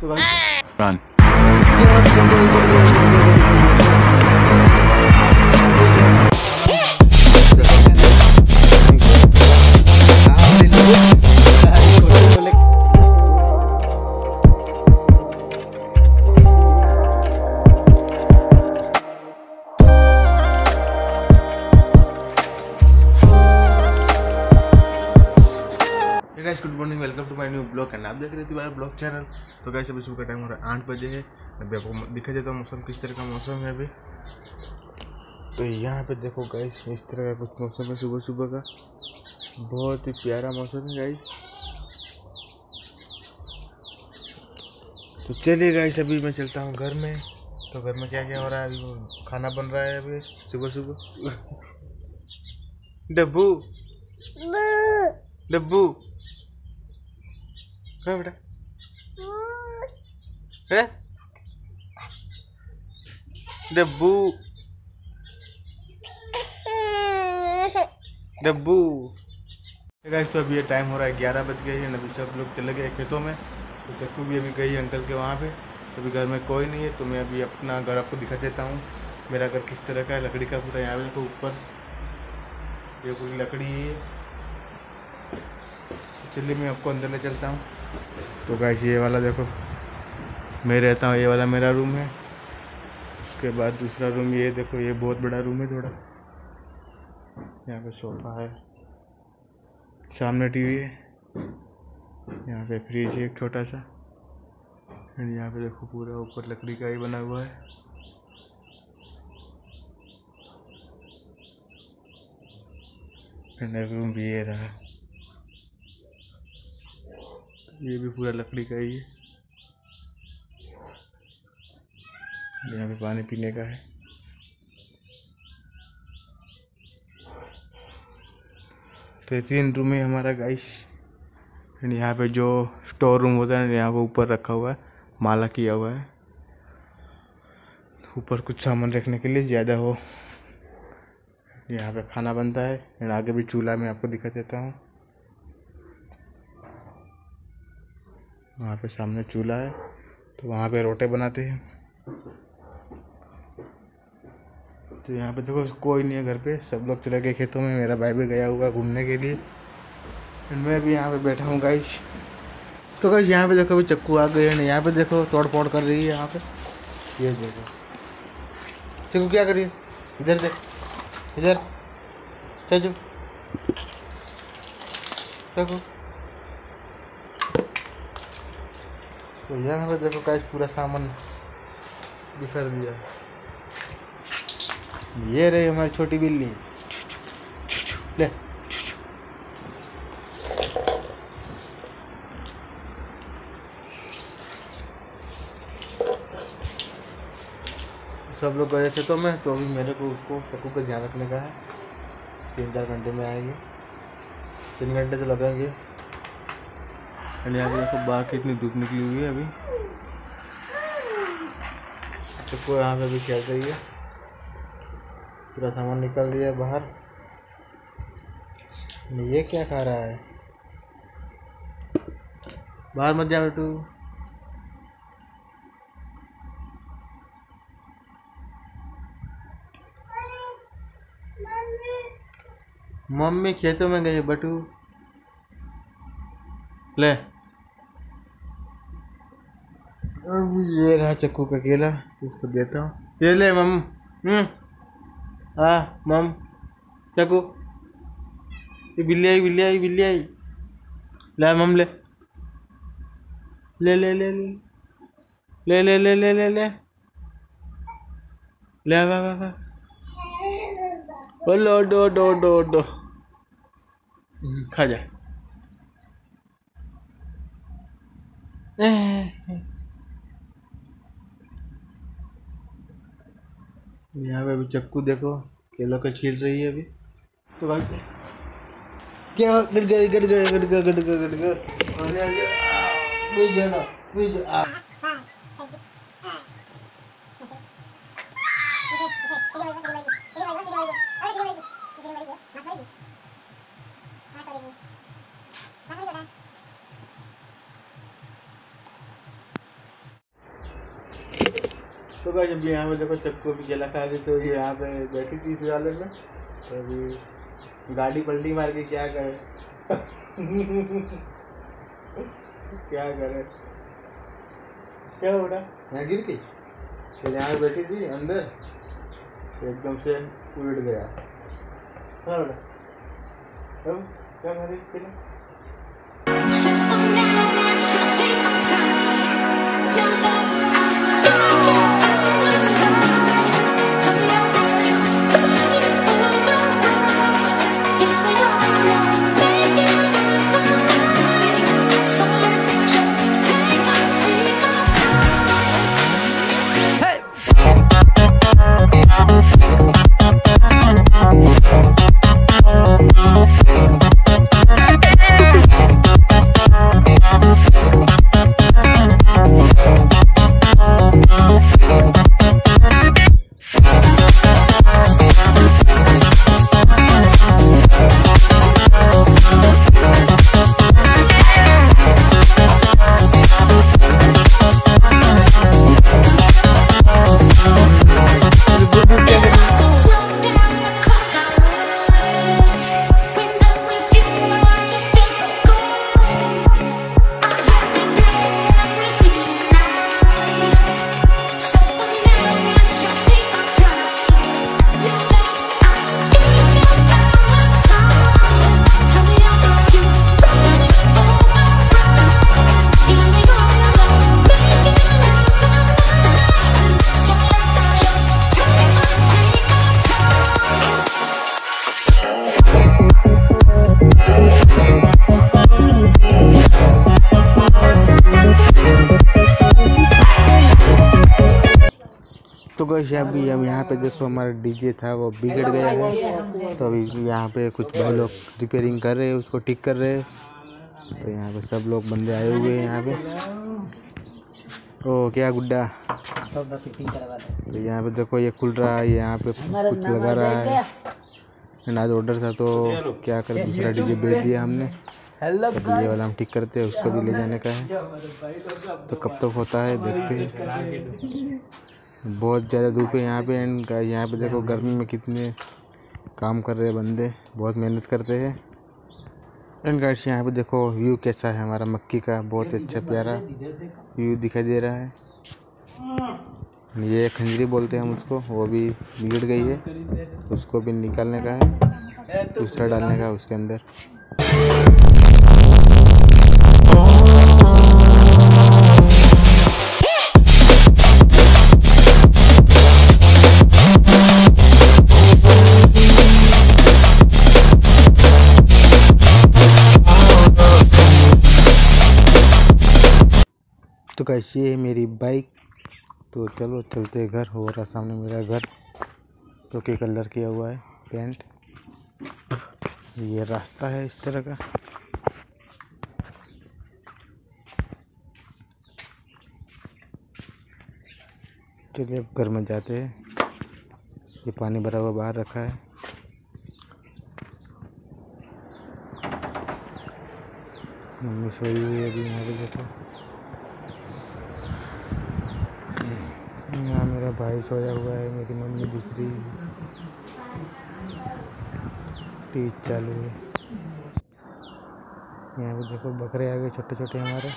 तो भाई रन guys, good morning, welcome to my new blog and आप देख रहे थे हमारा ब्लॉग चैनल। तो गाइस अभी सुबह का टाइम हो रहा है 8 बजे है। अभी आपको दिखा देता हूँ मौसम किस तरह का मौसम है अभी। तो यहाँ पे देखो गाइस, इस तरह का कुछ मौसम है सुबह सुबह का, बहुत ही प्यारा मौसम है गाइस। तो चलिए गाइस अभी मैं चलता हूँ घर में। तो घर में क्या क्या हो रहा है अभी, खाना बन रहा है अभी सुबह सुबह। डब्बू डब्बू कहाँ बेटा है? डब्बू डब्बू। गाइस तो अभी ये टाइम हो रहा है 11 बज गए हैं। अभी सब लोग चले गए खेतों में। तो चक्कू भी अभी गई अंकल के वहाँ पे। तो अभी घर में कोई नहीं है। तो मैं अभी अपना घर आपको दिखा देता हूँ। मेरा घर किस तरह का है, लकड़ी का पूरा। यहाँ देखो ऊपर ये पूरी लकड़ी है। चलिए मैं आपको अंदर ले चलता हूँ। तो गाइस ये वाला देखो, मैं रहता हूँ, ये वाला मेरा रूम है। उसके बाद दूसरा रूम ये देखो, ये बहुत बड़ा रूम है थोड़ा। यहाँ पे सोफा है, सामने टीवी है, यहाँ पे फ्रिज है एक छोटा सा। एंड यहाँ पे देखो पूरा ऊपर लकड़ी का ही बना हुआ है। एंड एक रूम भी ये रहा, ये भी पूरा लकड़ी का ही है। यहाँ पे पानी पीने का है। तो ये 3 रूम है हमारा गाइस। एंड यहाँ पे जो स्टोर रूम होता है यहाँ पे ऊपर रखा हुआ है, माला किया हुआ है ऊपर, कुछ सामान रखने के लिए ज़्यादा हो। यहाँ पे खाना बनता है। एंड आगे भी चूल्हा मैं आपको दिखा देता हूँ। वहाँ पे सामने चूल्हा है, तो वहाँ पे रोटे बनाते हैं। तो यहाँ पे देखो कोई नहीं है घर पे, सब लोग चले गए खेतों में। मेरा भाई भी गया हुआ घूमने के लिए। एंड मैं भी यहाँ पे बैठा हूँ गाइस। तो गाइस यहाँ पे देखो अभी चक्कू आ गए। एंड यहाँ पे देखो तोड़ फोड़ कर रही है यहाँ पे। ये देखो चक्कू क्या कर रही है, इधर देख, इधर चाचू चक्कू। तो यहाँ पे देखो गाइस पूरा सामान बिखर दिया। ये रही हमारी छोटी बिल्ली, ले। सब लोग गए थे तो मैं, तो अभी मेरे को उसको चक्कू का ध्यान रखने का है। 3-4 घंटे में आएंगे, 3 घंटे तो लगेंगे। एंड यहाँ पे देखो बाहर कितनी धूप निकली हुई है अभी। चक्कू यहाँ पे अभी खेल रही है, पूरा सामान निकाल दिया बाहर। ये क्या खा रहा है, बाहर मत जा बेटू। मम्मी खेतों में गई बटू, ले। अब ये रहा चक्कू का केला, इसको देता हूँ, ये ले मम। हाँ मम चक्कू, ये बिल्ली आई बिल्ली आई बिल्ली आई, ले मम ले ले ले ले ले ले ले ले ले ले ले, वाह वाह वाह, बोलो डो डो डो डो, खा जा। यहाँ पे अभी चक्कू देखो केला का छील रही है अभी। तो भाई क्या गड़ गए गड़ गए गड़ गए गड़ गए गड़ गए, तो भाई जब यहाँ पे देखो चक्को भी जला खा गई, तो ये यहाँ पे बैठी थी इस वाले में, तो अभी गाड़ी पलटी मार के क्या करे क्या करे, क्या हो रहा, यहाँ गिर गई। तो यहाँ पे बैठी थी अंदर, एकदम से उलट गया। हाँ बेटा, अब क्या खरीद तो गैस अभी हम यहाँ पे देखो हमारा डीजे था वो बिगड़ गया है, तो अभी यहाँ पे कुछ भाई लोग रिपेयरिंग कर रहे हैं, उसको ठीक कर रहे हैं। तो यहाँ पे सब लोग बंदे आए हुए हैं यहाँ पे। ओ क्या गुड्डा, तो यहाँ पे देखो ये खुल रहा है, यहाँ पे कुछ लगा रहा है। आज ऑर्डर था तो क्या कर, दूसरा डीजे भेज दिया हमने, ये वाला हम ठीक करते हैं, उसको भी ले जाने का है। तो कब तक होता है देखते हैं, बहुत ज़्यादा धूप है यहाँ पे। एंड यहाँ पे देखो गर्मी में कितने काम कर रहे हैं बंदे, बहुत मेहनत करते हैं। एंड गाइस यहाँ पे देखो व्यू कैसा है हमारा मक्की का, बहुत अच्छा प्यारा व्यू दिखाई दे रहा है। ये खंजरी बोलते हैं हम उसको, वो भी बिगड़ गई है, उसको भी निकालने का है, दूसरा डालने का है उसके अंदर। तो गाइस ये है मेरी बाइक, तो चलो चलते घर। हो रहा सामने मेरा घर, तो के कलर किया हुआ है पेंट। ये रास्ता है इस तरह का, चलिए अब घर में जाते हैं। ये पानी भरा हुआ बाहर रखा है। मम्मी सोई हुई है अभी यहाँ पे देखो, यहाँ मेरा भाई सोया हुआ है, मेरी मम्मी दूसरी, टीवी चालू है। यहाँ पे देखो बकरे आ गए छोटे छोटे हमारे।